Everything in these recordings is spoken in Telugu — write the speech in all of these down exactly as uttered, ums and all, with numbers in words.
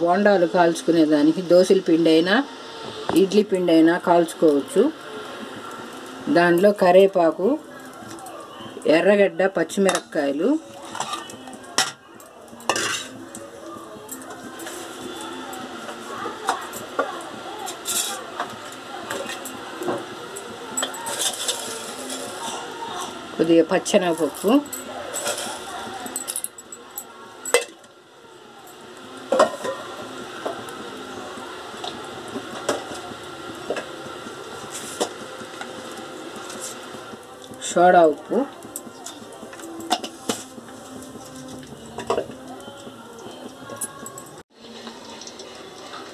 బొండాలు కాల్చుకునేదానికి దోశల పిండి అయినా ఇడ్లీ పిండి అయినా కాల్చుకోవచ్చు. దానిలో కరేపాకు, ఎర్రగడ్డ, పచ్చిమిరపకాయలు, కొద్దిగా పచ్చెనగపప్పు, సోడా ఉప్పు,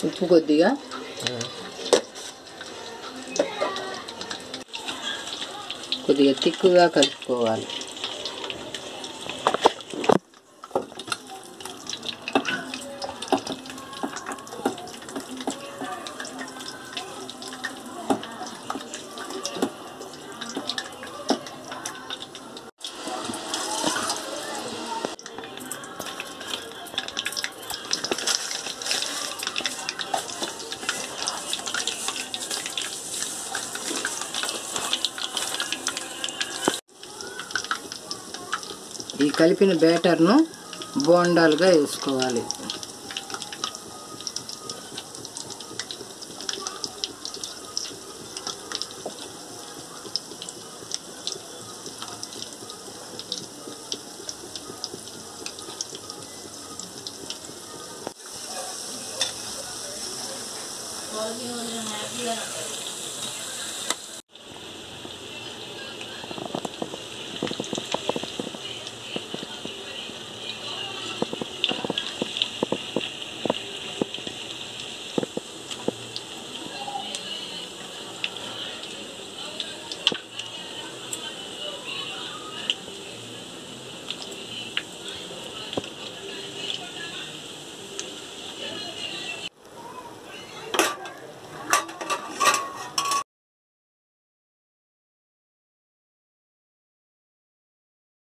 ఉప్పు కొద్దిగా, కొద్దిగా తిక్కుగా కలుపుకోవాలి. ఈ కలిపిన బ్యాటర్ను బోండాలుగా వేసుకోవాలి.